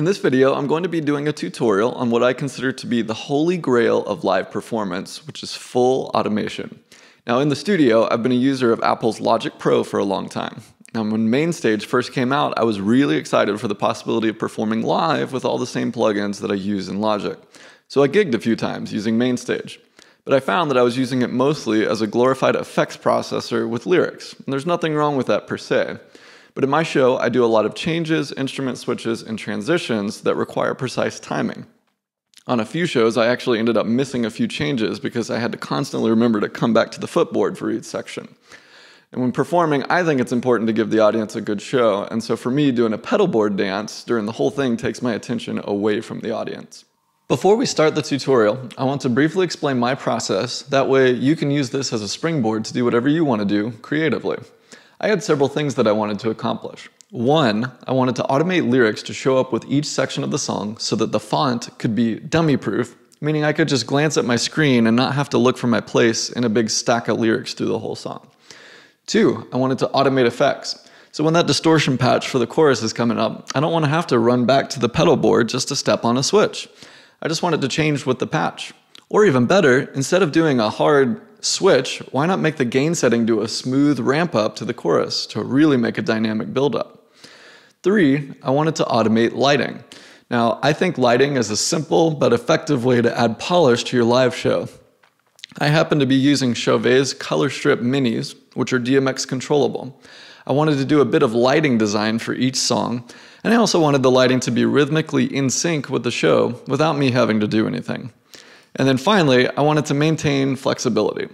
In this video, I'm going to be doing a tutorial on what I consider to be the holy grail of live performance, which is full automation. Now, in the studio, I've been a user of Apple's Logic Pro for a long time. Now, when MainStage first came out, I was really excited for the possibility of performing live with all the same plugins that I use in Logic. So I gigged a few times using MainStage. But I found that I was using it mostly as a glorified effects processor with lyrics, and there's nothing wrong with that per se. But in my show, I do a lot of changes, instrument switches, and transitions that require precise timing. On a few shows, I actually ended up missing a few changes because I had to constantly remember to come back to the footboard for each section. And when performing, I think it's important to give the audience a good show, and so for me, doing a pedal board dance during the whole thing takes my attention away from the audience. Before we start the tutorial, I want to briefly explain my process. That way, you can use this as a springboard to do whatever you want to do creatively. I had several things that I wanted to accomplish. One, I wanted to automate lyrics to show up with each section of the song so that the font could be dummy-proof, meaning I could just glance at my screen and not have to look for my place in a big stack of lyrics through the whole song. Two, I wanted to automate effects. So when that distortion patch for the chorus is coming up, I don't want to have to run back to the pedal board just to step on a switch. I just wanted to change with the patch. Or even better, instead of doing a hard switch, why not make the gain setting do a smooth ramp up to the chorus to really make a dynamic build-up? Three, I wanted to automate lighting. Now, I think lighting is a simple but effective way to add polish to your live show. I happen to be using Chauvet's Colorstrip Minis, which are DMX controllable. I wanted to do a bit of lighting design for each song, and I also wanted the lighting to be rhythmically in sync with the show without me having to do anything. And then finally, I wanted to maintain flexibility.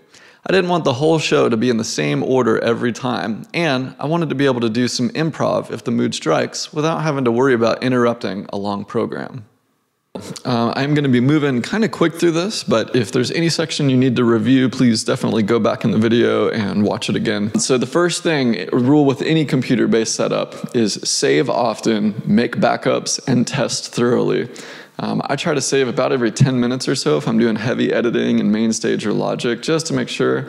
I didn't want the whole show to be in the same order every time, and I wanted to be able to do some improv if the mood strikes without having to worry about interrupting a long program. I'm going to be moving kind of quick through this, but if there's any section you need to review, please definitely go back in the video and watch it again. So the first thing, rule with any computer-based setup, is save often, make backups, and test thoroughly. I try to save about every 10 minutes or so if I'm doing heavy editing in MainStage or Logic, just to make sure.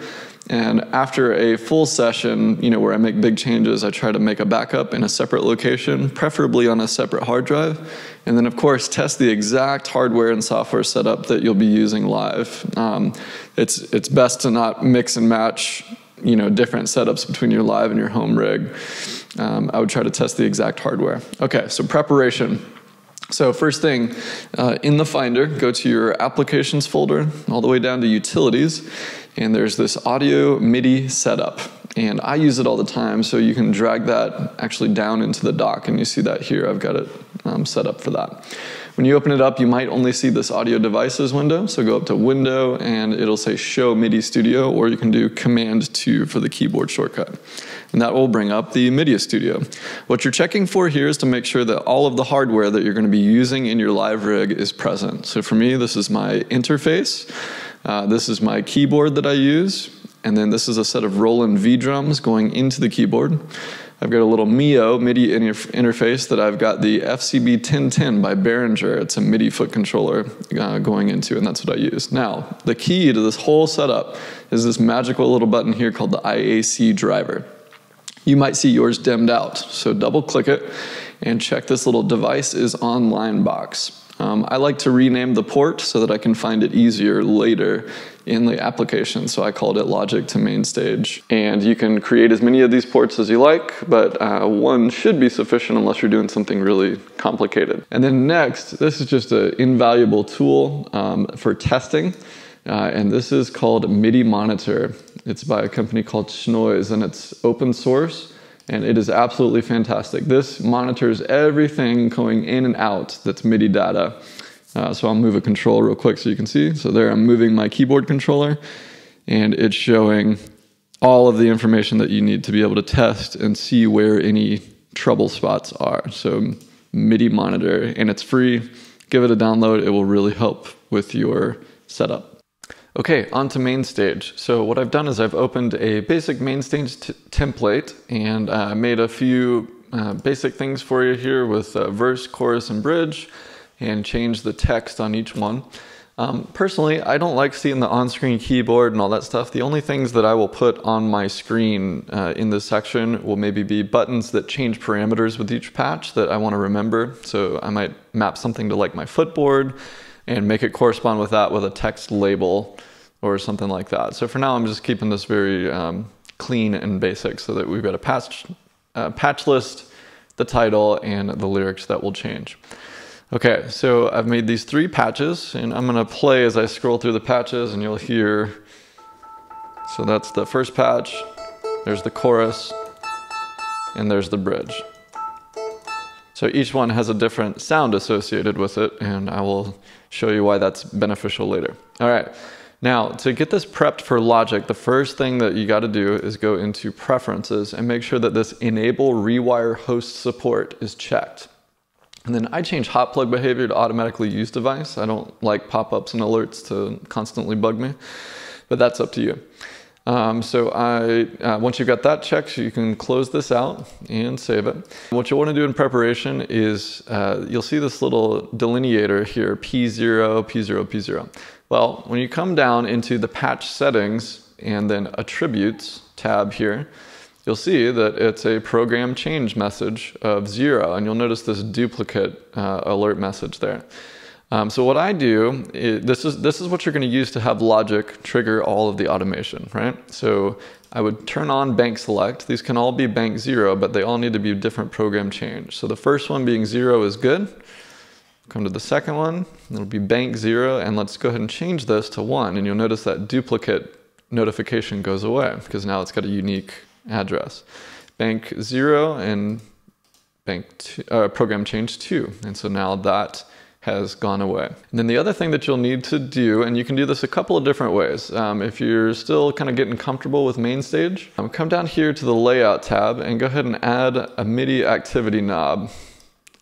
And after a full session, you know, where I make big changes, I try to make a backup in a separate location, preferably on a separate hard drive. And then, of course, test the exact hardware and software setup that you'll be using live. It's best to not mix and match, you know, different setups between your live and your home rig. I would try to test the exact hardware. Okay, so preparation. So first thing, in the Finder, go to your Applications folder, all the way down to Utilities, and there's this Audio MIDI Setup. And I use it all the time, so you can drag that actually down into the dock, and you see that here, I've got it set up for that. When you open it up, you might only see this Audio Devices window, so go up to Window, and it'll say Show MIDI Studio, or you can do Command-2 for the keyboard shortcut. And that will bring up the MIDI Studio. What you're checking for here is to make sure that all of the hardware that you're going to be using in your live rig is present. So for me, this is my interface, this is my keyboard that I use, and then this is a set of Roland V-Drums going into the keyboard. I've got a little Mio MIDI interface that I've got the FCB-1010 by Behringer. It's a MIDI foot controller going into, and that's what I use. Now, the key to this whole setup is this magical little button here called the IAC driver. You might see yours dimmed out, so double click it and check this little device is online box. I like to rename the port so that I can find it easier later in the application, so I called it Logic to MainStage. And you can create as many of these ports as you like, but one should be sufficient unless you're doing something really complicated. And then next, this is just an invaluable tool for testing. And this is called MIDI Monitor. It's by a company called Schnoise, and it's open source, and it is absolutely fantastic. This monitors everything going in and out that's MIDI data. So I'll move a control real quick so you can see. So there I'm moving my keyboard controller, and it's showing all of the information that you need to be able to test and see where any trouble spots are. So MIDI Monitor, and it's free. Give it a download. It will really help with your setup. Okay, on to MainStage. So what I've done is I've opened a basic MainStage template and made a few basic things for you here with verse, chorus, and bridge, and changed the text on each one. Personally, I don't like seeing the on-screen keyboard and all that stuff. The only things that I will put on my screen in this section will maybe be buttons that change parameters with each patch that I want to remember. So I might map something to like my footboard and make it correspond with that with a text label or something like that. So for now, I'm just keeping this very clean and basic so that we've got a patch list, the title, and the lyrics that will change. Okay, so I've made these three patches, and I'm gonna play as I scroll through the patches, and you'll hear. So that's the first patch, there's the chorus, and there's the bridge. So each one has a different sound associated with it, and I will show you why that's beneficial later. All right, now to get this prepped for Logic, the first thing that you gotta do is go into Preferences and make sure that this Enable Rewire Host Support is checked. And then I change hot plug behavior to automatically use device. I don't like pop-ups and alerts to constantly bug me, but that's up to you. Once you've got that checked, you can close this out and save it. What you'll want to do in preparation is, you'll see this little delineator here, P0, P0, P0. Well, when you come down into the patch settings and then attributes tab here, you'll see that it's a program change message of 0, and you'll notice this duplicate alert message there. So what I do, is, this is what you're gonna use to have Logic trigger all of the automation, right? So I would turn on bank select. These can all be bank 0, but they all need to be different program change. So the first one being 0 is good. Come to the second one, it'll be bank 0, and let's go ahead and change this to 1, and you'll notice that duplicate notification goes away, because now it's got a unique address. Bank 0 and bank two, program change 2. And so now that has gone away. And then the other thing that you'll need to do, and you can do this a couple of different ways. If you're still kind of getting comfortable with MainStage, come down here to the Layout tab and go ahead and add a MIDI activity knob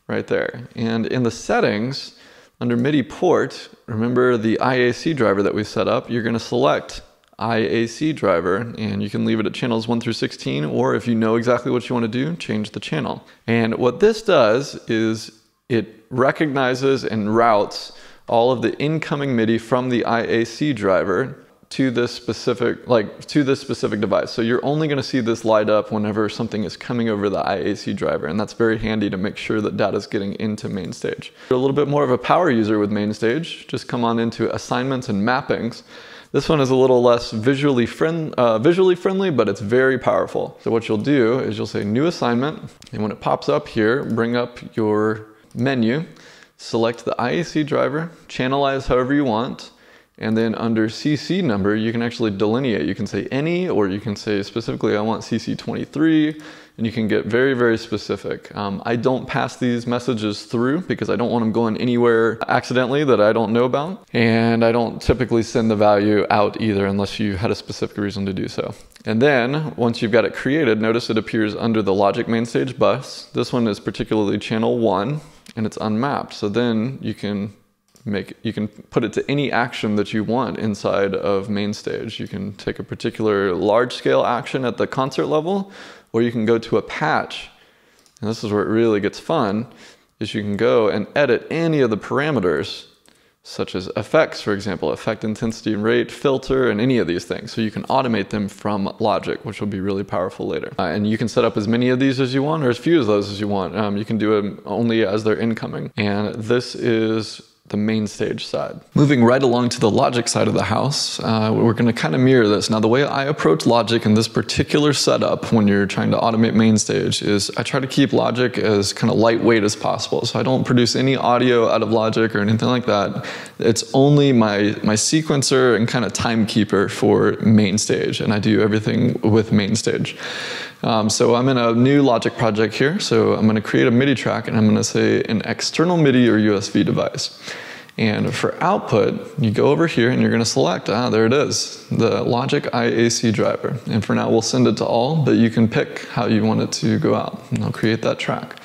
right there. And in the settings, under MIDI port, remember the IAC driver that we set up, you're going to select IAC driver, and you can leave it at channels 1 through 16, or if you know exactly what you want to do, change the channel. And what this does is it recognizes and routes all of the incoming MIDI from the IAC driver to this specific, device. So you're only going to see this light up whenever something is coming over the IAC driver, and that's very handy to make sure that data is getting into MainStage. If you're a little bit more of a power user with MainStage, just come on into Assignments and Mappings. This one is a little less visually friendly, but it's very powerful. So what you'll do is you'll say New Assignment, and when it pops up here, bring up your menu, select the IAC driver, channelize however you want, and then under CC number, you can actually delineate. You can say any, or you can say specifically, I want CC 23, and you can get very, very specific. I don't pass these messages through because I don't want them going anywhere accidentally that I don't know about. And I don't typically send the value out either unless you had a specific reason to do so. And then once you've got it created, notice it appears under the Logic MainStage bus. This one is particularly channel 1, and it's unmapped. So then you can put it to any action that you want inside of MainStage. You can take a particular large scale action at the concert level, or you can go to a patch, and this is where it really gets fun, is you can go and edit any of the parameters, such as effects, for example, effect intensity rate, filter, and any of these things. So you can automate them from Logic, which will be really powerful later. And you can set up as many of these as you want, or as few of those as you want. You can do them only as they're incoming. And this is the MainStage side. Moving right along to the Logic side of the house, we're gonna kind of mirror this. Now, the way I approach Logic in this particular setup when you're trying to automate MainStage is I try to keep Logic as kind of lightweight as possible. So I don't produce any audio out of Logic or anything like that. It's only my sequencer and kind of timekeeper for MainStage, and I do everything with MainStage. So I'm in a new Logic project here, so I'm gonna create a MIDI track, and I'm gonna say an external MIDI or USB device. And for output, you go over here and you're gonna select, there it is, the Logic IAC driver. And for now, we'll send it to all, but you can pick how you want it to go out, and I'll create that track.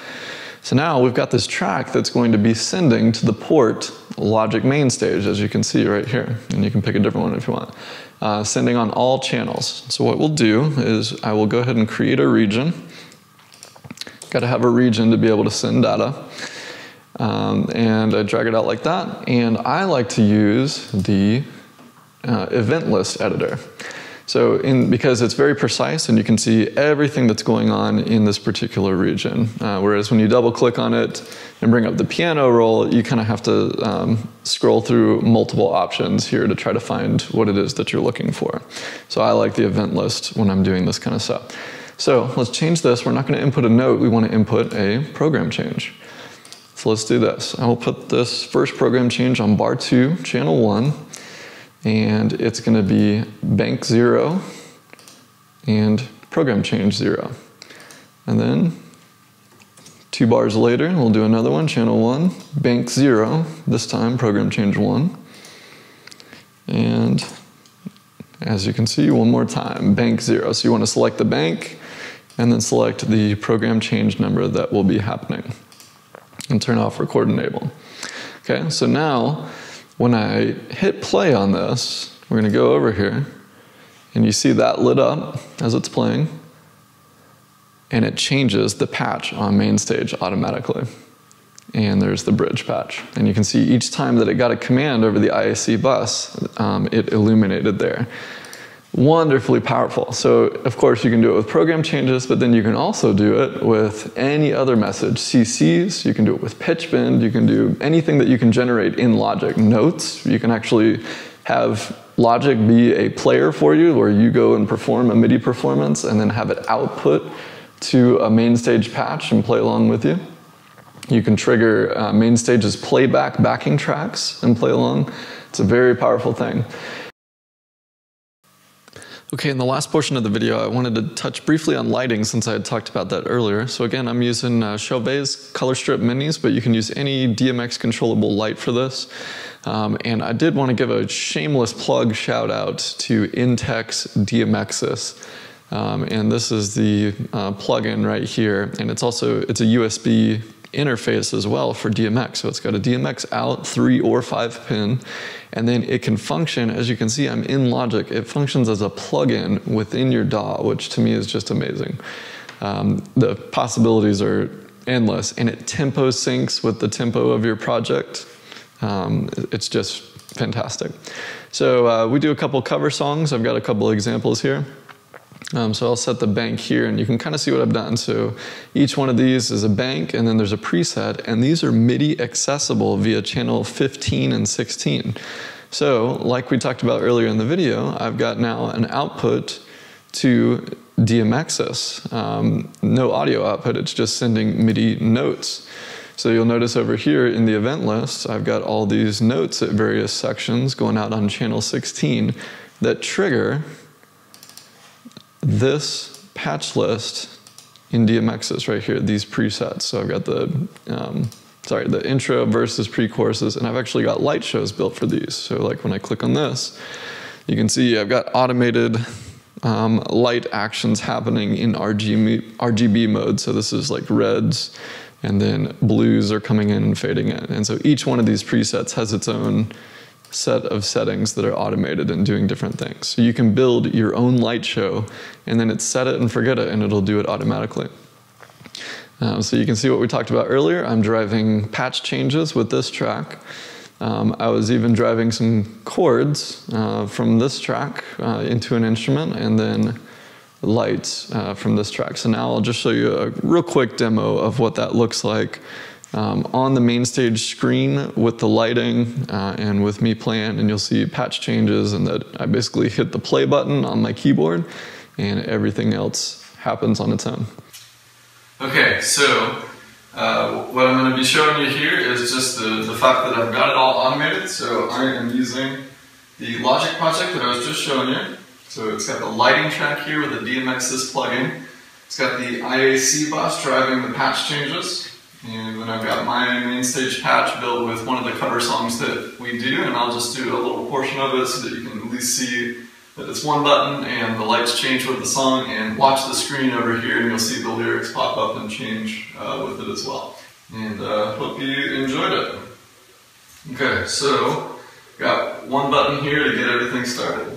So now we've got this track that's going to be sending to the port Logic MainStage, as you can see right here, and you can pick a different one if you want, sending on all channels. So what we'll do is I will go ahead and create a region. Gotta have a region to be able to send data. and I drag it out like that. And I like to use the event list editor. So because it's very precise and you can see everything that's going on in this particular region. Whereas when you double click on it and bring up the piano roll, you kind of have to scroll through multiple options here to try to find what it is that you're looking for. So I like the event list when I'm doing this kind of stuff. So let's change this. We're not going to input a note. We want to input a program change. So let's do this. I will put this first program change on bar 2, channel 1. And it's going to be bank 0 and program change 0. And then 2 bars later, we'll do another one, channel 1, bank 0, this time program change 1. And as you can see, one more time, bank 0. So you want to select the bank and then select the program change number that will be happening. And turn off record enable. Okay, so now when I hit play on this, we're going to go over here, and you see that lit up as it's playing, and it changes the patch on MainStage automatically. And there's the bridge patch. And you can see each time that it got a command over the IAC bus, it illuminated there. Wonderfully powerful. So of course you can do it with program changes, but then you can also do it with any other message. CCs, you can do it with pitch bend, you can do anything that you can generate in Logic. Notes, you can actually have Logic be a player for you where you go and perform a MIDI performance and then have it output to a MainStage patch and play along with you. You can trigger MainStage's playback backing tracks and play along. It's a very powerful thing. Okay, in the last portion of the video, I wanted to touch briefly on lighting since I had talked about that earlier. So again, I'm using Chauvet's Colorstrip Minis, but you can use any DMX controllable light for this. And I did want to give a shameless plug shout out to ENTTEC's DMXIS. And this is the plugin right here. And it's also, it's a USB interface as well for DMX. So it's got a DMX out 3 or 5 pin, and then it can function, as you can see, I'm in Logic. It functions as a plugin within your DAW, which to me is just amazing. The possibilities are endless, and it tempo syncs with the tempo of your project. It's just fantastic. So we do a couple cover songs. I've got a couple examples here. So I'll set the bank here, and you can kind of see what I've done. So each one of these is a bank, and then there's a preset, and these are MIDI accessible via channel 15 and 16. So like we talked about earlier in the video, I've got now an output to DMXIS. No audio output, it's just sending MIDI notes. So you'll notice over here in the event list, I've got all these notes at various sections going out on channel 16 that trigger this patch list in DMXIS right here, these presets. So I've got the intro, verses, pre-choruses, and I've actually got light shows built for these. So like when I click on this, you can see I've got automated light actions happening in RGB mode. So this is like reds, and then blues are coming in and fading in. And so each one of these presets has its own set of settings that are automated and doing different things. So you can build your own light show, and then it's set it and forget it, and it'll do it automatically. So you can see what we talked about earlier. I'm driving patch changes with this track. I was even driving some chords from this track into an instrument, and then lights from this track. So now I'll just show you a real quick demo of what that looks like on the MainStage screen with the lighting and with me playing, and you'll see patch changes and that I basically hit the play button on my keyboard and everything else happens on its own. Okay, so what I'm going to be showing you here is just the fact that I've got it all automated. So I am using the Logic project that I was just showing you. So it's got the lighting track here with the DMXIS plugin. It's got the IAC bus driving the patch changes. And then I've got my MainStage patch built with one of the cover songs that we do, and I'll just do a little portion of it so that you can at least see that it's one button and the lights change with the song, and watch the screen over here and you'll see the lyrics pop up and change with it as well. And hope you enjoyed it. Okay, so got one button here to get everything started.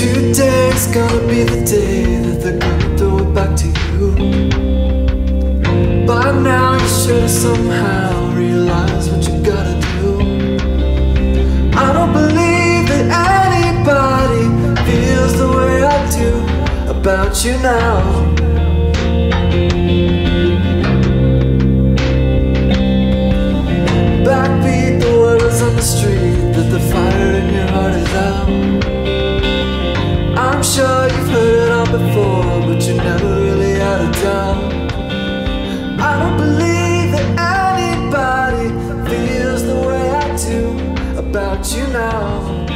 Today's gonna be the day that they're gonna throw it back to you. By now you should have somehow realized what you gotta do. I don't believe that anybody feels the way I do about you now. Backbeat, the word is on the street that the fire in your heart is out. I'm sure you've heard it all before, but you're never really out of doubt. I don't believe that anybody feels the way I do about you now.